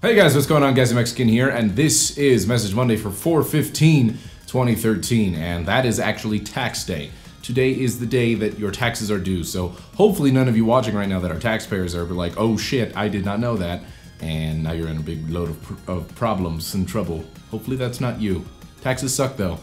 Hey guys, what's going on? Gassy Mexican here, and this is Message Monday for 4/15/2013, and that is actually tax day. Today is the day that your taxes are due, so hopefully none of you watching right now that are taxpayers are like, oh shit, I did not know that, and now you're in a big load of problems and trouble. Hopefully that's not you. Taxes suck though.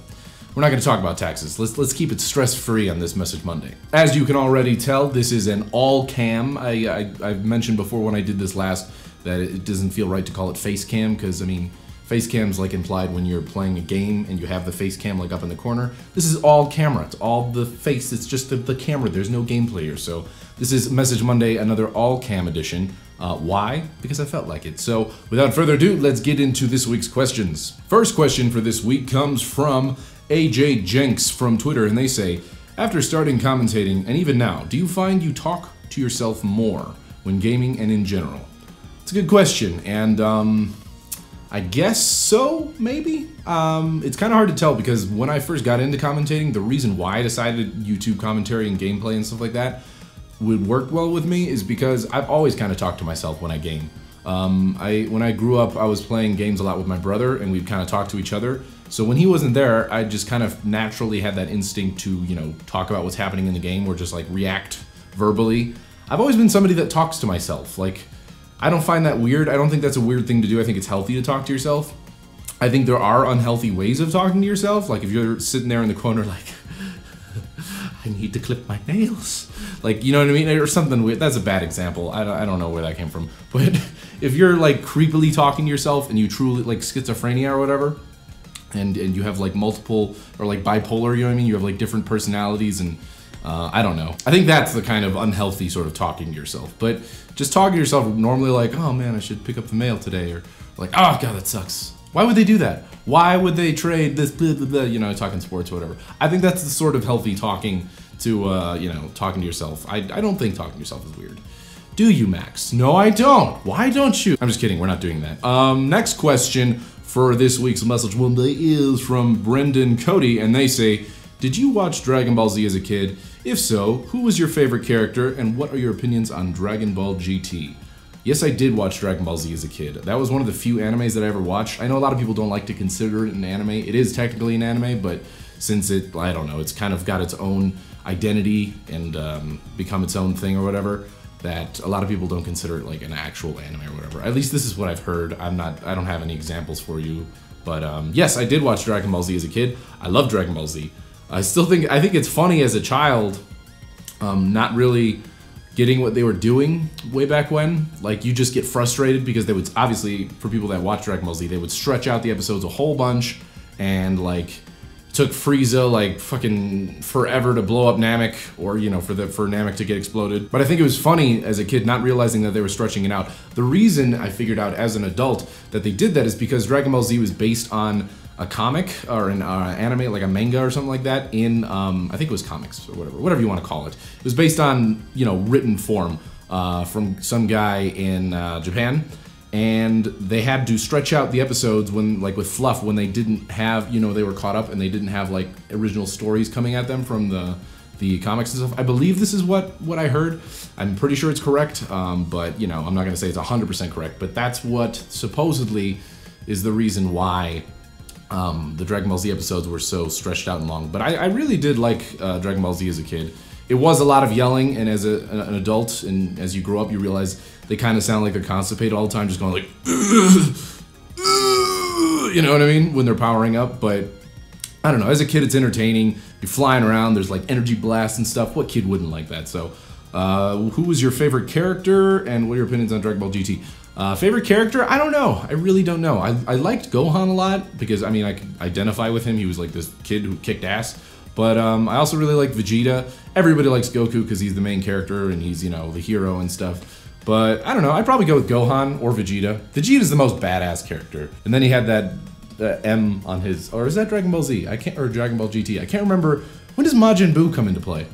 We're not going to talk about taxes. Let's keep it stress-free on this Message Monday. As you can already tell, this is an all-cam. I mentioned before when I did this last that it doesn't feel right to call it face cam, because I mean, face cam's like implied when you're playing a game and you have the face cam like up in the corner. This is all camera, it's all the face, it's just the camera, there's no gameplay here. So this is Message Monday, another all-cam edition. Why? Because I felt like it. So without further ado, let's get into this week's questions. First question for this week comes from AJ Jenks from Twitter, and they say, after starting commentating, and even now, do you find you talk to yourself more when gaming and in general? It's a good question, and I guess so, maybe? It's kind of hard to tell, because when I first got into commentating, the reason why I decided YouTube commentary and gameplay and stuff like that would work well with me is because I've always kind of talked to myself when I game. When I grew up, I was playing games a lot with my brother, and we'd kind of talk to each other. So when he wasn't there, I just kind of naturally had that instinct to, you know, talk about what's happening in the game or just like react verbally. I've always been somebody that talks to myself. Like, I don't find that weird. I don't think that's a weird thing to do. I think it's healthy to talk to yourself. I think there are unhealthy ways of talking to yourself. Like if you're sitting there in the corner like, I need to clip my nails. Like, you know what I mean? Or something weird. That's a bad example. I don't know where that came from. But if you're like creepily talking to yourself and you truly like schizophrenia or whatever, and you have like multiple or like bipolar, you know what I mean? You have like different personalities and I don't know. I think that's the kind of unhealthy sort of talking to yourself. But just talking to yourself normally like, oh man, I should pick up the mail today, or like, oh god, that sucks. Why would they do that? Why would they trade this, blah, blah, blah, you know, talking sports or whatever. I think that's the sort of healthy talking to, you know, talking to yourself. I don't think talking to yourself is weird. Do you, Max? No, I don't. Why don't you? I'm just kidding, we're not doing that. Next question for this week's Message Monday is from Brendan Cody, and they say, did you watch Dragon Ball Z as a kid? If so, who was your favorite character, and what are your opinions on Dragon Ball GT? Yes, I did watch Dragon Ball Z as a kid. That was one of the few animes that I ever watched. I know a lot of people don't like to consider it an anime. It is technically an anime, but since it, I don't know, it's kind of got its own identity and become its own thing or whatever, that a lot of people don't consider it like an actual anime or whatever. At least this is what I've heard. I don't have any examples for you, but yes, I did watch Dragon Ball Z as a kid. I love Dragon Ball Z. I think it's funny as a child, not really getting what they were doing way back when. Like, you just get frustrated because they would, obviously, for people that watch Dragon Ball Z, they would stretch out the episodes a whole bunch, and like, took Frieza like fucking forever to blow up Namek, or you know, for Namek to get exploded. But I think it was funny as a kid not realizing that they were stretching it out. The reason I figured out as an adult that they did that is because Dragon Ball Z was based on a comic or an anime, like a manga or something like that, in I think it was comics or whatever you want to call it. It was based on, you know, written form from some guy in Japan, and they had to stretch out the episodes when, like with fluff, when they didn't have, you know, they were caught up and they didn't have like original stories coming at them from the comics and stuff. I believe this is what I heard. I'm pretty sure it's correct, but you know, I'm not gonna say it's 100% correct, but that's what supposedly is the reason why the Dragon Ball Z episodes were so stretched out and long. But I really did like Dragon Ball Z as a kid. It was a lot of yelling, and as an adult, and as you grow up, you realize they kind of sound like they're constipated all the time, just going like, you know what I mean, when they're powering up. But I don't know, as a kid it's entertaining, you're flying around, there's like energy blasts and stuff. What kid wouldn't like that? So who was your favorite character, and what are your opinions on Dragon Ball GT? Favorite character? I don't know, I really don't know. I liked Gohan a lot, because I mean, I could identify with him. He was like this kid who kicked ass. But I also really liked Vegeta. Everybody likes Goku because he's the main character and he's, you know, the hero and stuff. But I don't know, I'd probably go with Gohan or Vegeta. Vegeta's the most badass character. And then he had that M on his, or is that Dragon Ball Z? I can't, or Dragon Ball GT, I can't remember. When does Majin Buu come into play?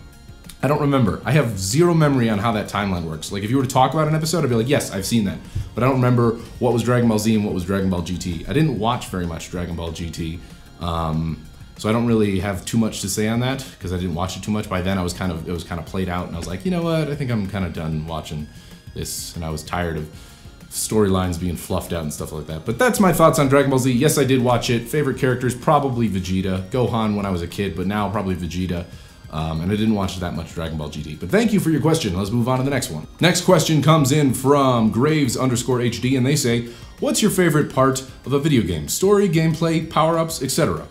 I don't remember. I have zero memory on how that timeline works. Like, if you were to talk about an episode, I'd be like, yes, I've seen that. But I don't remember what was Dragon Ball Z and what was Dragon Ball GT. I didn't watch very much Dragon Ball GT, so I don't really have too much to say on that because I didn't watch it too much. By then, I was it was kind of played out, and I was like, you know what? I think I'm kind of done watching this, and I was tired of storylines being fluffed out and stuff like that. But that's my thoughts on Dragon Ball Z. Yes, I did watch it. Favorite characters, probably Vegeta. Gohan when I was a kid, but now probably Vegeta. And I didn't watch that much Dragon Ball GT. But thank you for your question. Let's move on to the next one. Next question comes in from Graves_HD, and they say, what's your favorite part of a video game? Story, gameplay, power-ups, etc.?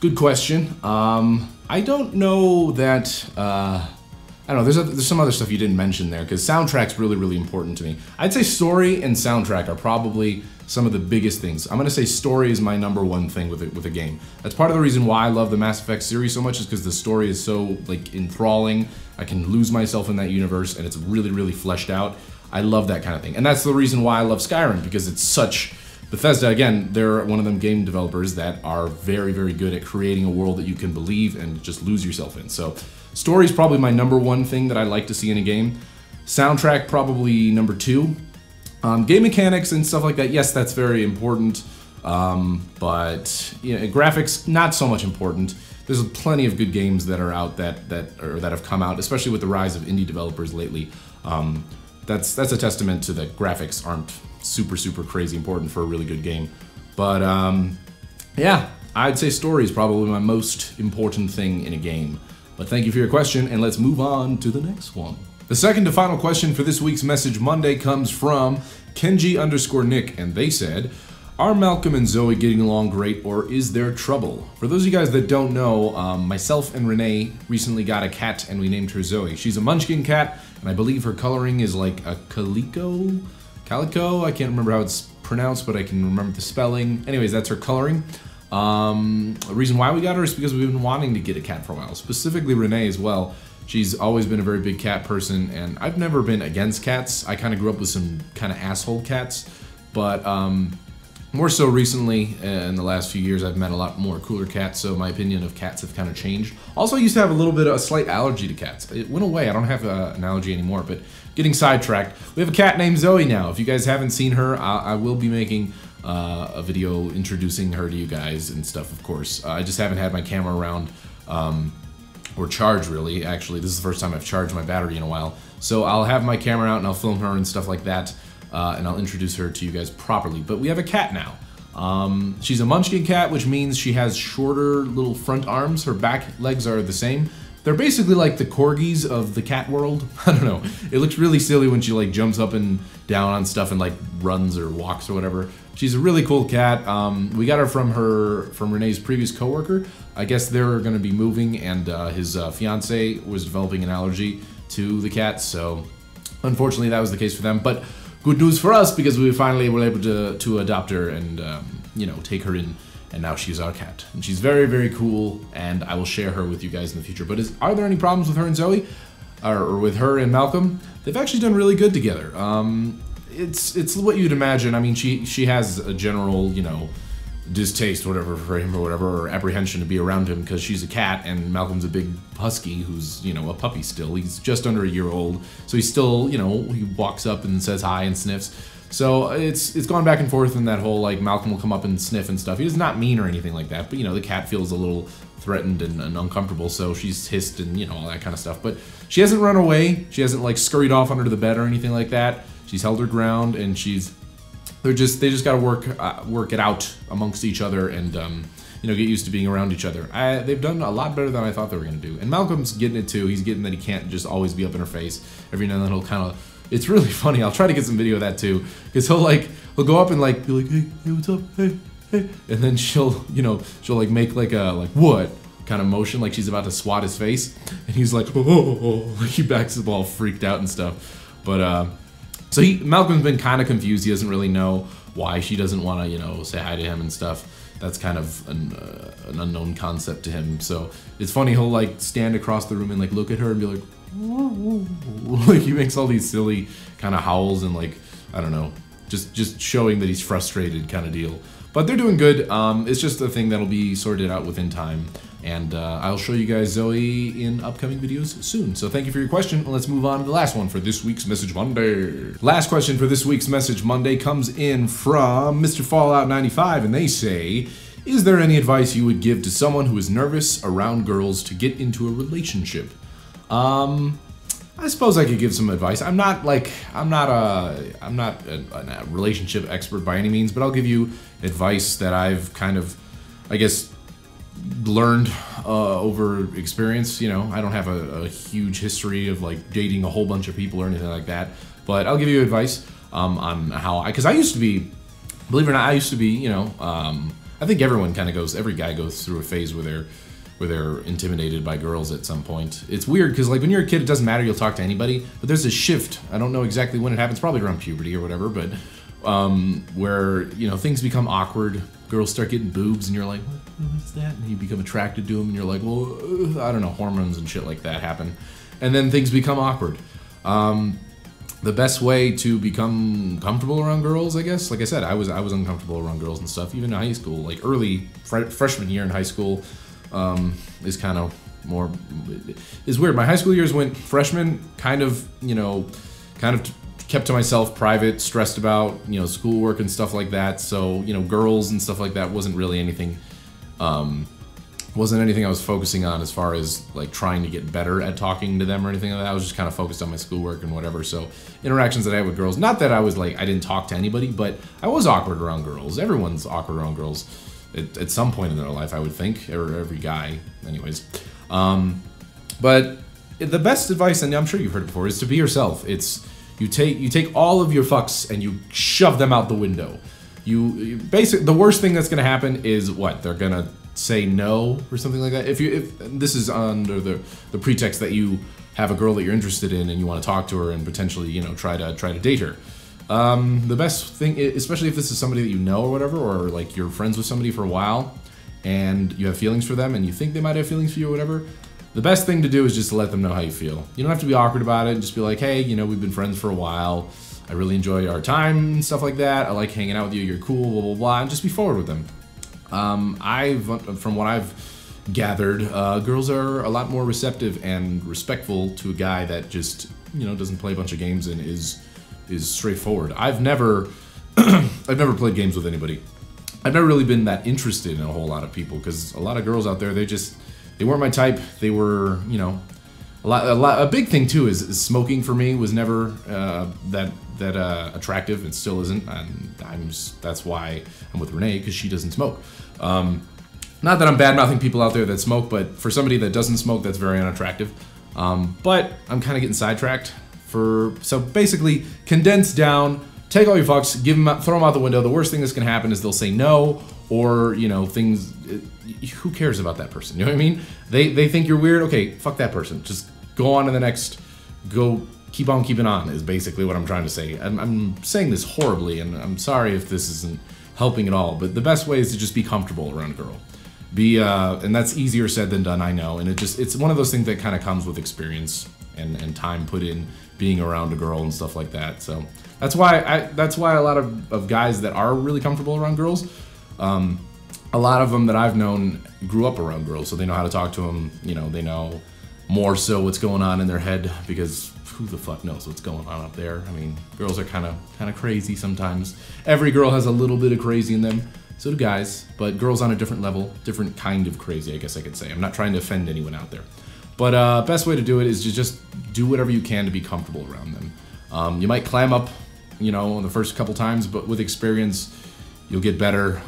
Good question. I don't know that... I don't know, there's some other stuff you didn't mention there, because soundtrack's really, really important to me. I'd say story and soundtrack are probably some of the biggest things. I'm gonna say story is my number one thing with a game. That's part of the reason why I love the Mass Effect series so much, is because the story is so, like, enthralling. I can lose myself in that universe, and it's really, really fleshed out. I love that kind of thing. And that's the reason why I love Skyrim, because it's such... Bethesda, again, they're one of them game developers that are very, very good at creating a world that you can believe and just lose yourself in. So, story's probably my number one thing that I like to see in a game. Soundtrack, probably number two. Game mechanics and stuff like that, yes, that's very important, but you know, graphics, not so much important. There's plenty of good games that are out that have come out, especially with the rise of indie developers lately. That's a testament to the graphics aren't super, super crazy important for a really good game. But yeah, I'd say story is probably my most important thing in a game. But thank you for your question, and let's move on to the next one. The second to final question for this week's Message Monday comes from Kenji_Nick, and they said, are Malcolm and Zoe getting along great, or is there trouble? For those of you guys that don't know, myself and Renee recently got a cat, and we named her Zoe. She's a munchkin cat, and I believe her coloring is like a calico? I can't remember how it's pronounced, but I can remember the spelling. Anyways, that's her coloring. The reason why we got her is because we've been wanting to get a cat for a while, specifically Renee as well. She's always been a very big cat person, and I've never been against cats. I kind of grew up with some kind of asshole cats, but more so recently, in the last few years, I've met a lot more cooler cats, so my opinion of cats have kind of changed. Also, I used to have a little bit of a slight allergy to cats. It went away. I don't have an allergy anymore, but getting sidetracked, we have a cat named Zoe now. If you guys haven't seen her, I will be making a video introducing her to you guys and stuff, of course. I just haven't had my camera around. Or charge, really. Actually, this is the first time I've charged my battery in a while. So I'll have my camera out and I'll film her and stuff like that, and I'll introduce her to you guys properly. But we have a cat now. She's a munchkin cat, which means she has shorter little front arms. Her back legs are the same. They're basically like the corgis of the cat world. I don't know. It looks really silly when she like jumps up and down on stuff and like runs or walks or whatever. She's a really cool cat. We got her from Renee's previous coworker. I guess they're gonna be moving, and his fiance was developing an allergy to the cat, so unfortunately that was the case for them. But good news for us, because we finally were able to adopt her and you know, take her in. And now she's our cat. And she's very, very cool, and I will share her with you guys in the future. But are there any problems with her and Zoe? Or with her and Malcolm? They've actually done really good together. It's what you'd imagine. I mean, she has a general, you know, distaste, whatever, for him or whatever, or apprehension to be around him, because she's a cat, and Malcolm's a big husky who's, you know, a puppy still. He's just under a year old, so he's still, you know, he walks up and says hi and sniffs. So it's gone back and forth in that whole, like, Malcolm will come up and sniff and stuff. He does not mean or anything like that, but, you know, the cat feels a little threatened and uncomfortable, so she's hissed and, you know, all that kind of stuff. But she hasn't run away. She hasn't, like, scurried off under the bed or anything like that. She's held her ground, and they just gotta work it out amongst each other and, you know, get used to being around each other. They've done a lot better than I thought they were gonna do. And Malcolm's getting it, too. He's getting that he can't just always be up in her face. Every now and then he'll kind of... It's really funny. I'll try to get some video of that too, because he'll go up and like be like, hey, what's up, hey, and then she'll like make like a like what kind of motion, like she's about to swat his face, and he's like, oh, like he backs up all freaked out and stuff. But so Malcolm's been kind of confused. He doesn't really know why she doesn't want to, you know, say hi to him and stuff. That's kind of an unknown concept to him. So it's funny. He'll like stand across the room and like look at her and be like. Like he makes all these silly kind of howls and like, I don't know, just showing that he's frustrated kind of deal. But they're doing good. It's just a thing that'll be sorted out within time. And I'll show you guys Zoe in upcoming videos soon. So thank you for your question. Let's move on to the last one for this week's Message Monday. Last question for this week's Message Monday comes in from Mr. Fallout 95, and they say, is there any advice you would give to someone who is nervous around girls to get into a relationship? I suppose I could give some advice. I'm not a relationship expert by any means, but I'll give you advice that I've kind of, I guess, learned over experience. You know, I don't have a huge history of like dating a whole bunch of people or anything like that, but I'll give you advice on how, because I used to be, believe it or not, I used to be, you know, I think everyone kind of goes, every guy goes through a phase where they're intimidated by girls at some point. It's weird because like when you're a kid, it doesn't matter, you'll talk to anybody, but there's a shift. I don't know exactly when it happens, probably around puberty or whatever, but where, you know, things become awkward. Girls start getting boobs and you're like, what's that? And you become attracted to them and you're like, well, I don't know, hormones and shit like that happen. And then things become awkward. The best way to become comfortable around girls, I guess, like I said, I was uncomfortable around girls and stuff, even in high school, like early freshman year in high school is kind of more, is weird. My high school years went freshman, kind of, you know, kind of kept to myself, private, stressed about, you know, schoolwork and stuff like that. So, you know, girls and stuff like that wasn't really anything, wasn't anything I was focusing on as far as like trying to get better at talking to them or anything like that. I was just kind of focused on my schoolwork and whatever. So interactions that I had with girls, not that I was like, I didn't talk to anybody, but I was awkward around girls. Everyone's awkward around girls at some point in their life, I would think, or every guy anyways. But the best advice, and I'm sure you've heard it before, is to be yourself. It's, you take all of your fucks and you shove them out the window. You basically, the worst thing that's gonna happen is what? They're gonna say no or something like that. If this is under the pretext that you have a girl that you're interested in and you want to talk to her and potentially, you know, try to date her. The best thing, especially if this is somebody that you know or whatever, or like you're friends with somebody for a while and you have feelings for them and you think they might have feelings for you or whatever, the best thing to do is just to let them know how you feel. You don't have to be awkward about it. Just be like, hey, you know, we've been friends for a while. I really enjoy our time and stuff like that. I like hanging out with you. You're cool, blah, blah, blah. And just be forward with them. From what I've gathered, girls are a lot more receptive and respectful to a guy that just, you know, doesn't play a bunch of games and is straightforward. I've never played games with anybody. I've never really been that interested in a whole lot of people because a lot of girls out there, they weren't my type. They were, you know, a big thing too is smoking for me was never that attractive. It still isn't, and that's why I'm with Renee, because she doesn't smoke. Not that I'm bad-mouthing people out there that smoke, but for somebody that doesn't smoke, that's very unattractive. But I'm kind of getting sidetracked. So basically, condense down, take all your fucks, throw them out the window. The worst thing that's gonna happen is they'll say no, or, you know, things. Who cares about that person? You know what I mean? They think you're weird. Okay, fuck that person. Just go on to the next. Go keep on keeping on is basically what I'm trying to say. I'm saying this horribly, and I'm sorry if this isn't helping at all. But the best way is to just be comfortable around a girl. And that's easier said than done, I know. And it's one of those things that kind of comes with experience and time put in being around a girl and stuff like that. So that's why a lot of guys that are really comfortable around girls. A lot of them that I've known grew up around girls, so they know how to talk to them, you know, they know more so what's going on in their head, because who the fuck knows what's going on up there? I mean, girls are kind of crazy sometimes. Every girl has a little bit of crazy in them, so do guys, but girls on a different level, different kind of crazy, I guess I could say. I'm not trying to offend anyone out there. But best way to do it is to just do whatever you can to be comfortable around them. You might clam up, you know, the first couple times, but with experience, you'll get better.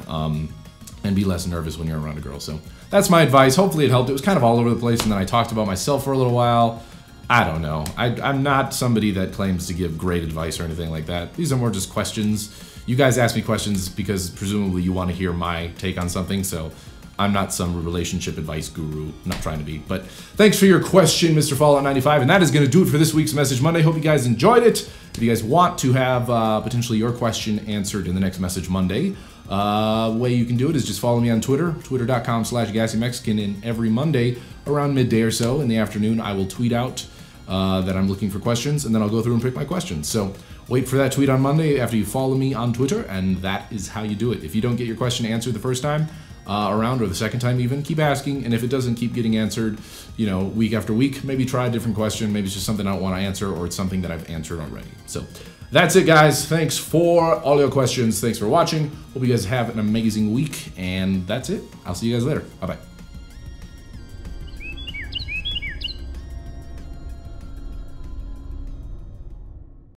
And be less nervous when you're around a girl. So that's my advice. Hopefully it helped. It was kind of all over the place, and then I talked about myself for a little while. I don't know. I'm not somebody that claims to give great advice or anything like that. These are more just questions. You guys ask me questions because presumably you want to hear my take on something, so I'm not some relationship advice guru. I'm not trying to be. But thanks for your question, Mr. Fallout 95, and that is going to do it for this week's Message Monday. Hope you guys enjoyed it. If you guys want to have potentially your question answered in the next Message Monday, the way you can do it is just follow me on Twitter, twitter.com/GassyMexican, and every Monday around midday or so in the afternoon I will tweet out that I'm looking for questions, and then I'll go through and pick my questions. So Wait for that tweet on Monday after you follow me on Twitter, and that is how you do it. If you don't get your question answered the first time around, or the second time even, keep asking, and if it doesn't keep getting answered, you know, week after week, maybe try a different question. Maybe it's just something I don't want to answer, or it's something that I've answered already. So that's it, guys. Thanks for all your questions. Thanks for watching. Hope you guys have an amazing week, and that's it. I'll see you guys later. Bye-bye.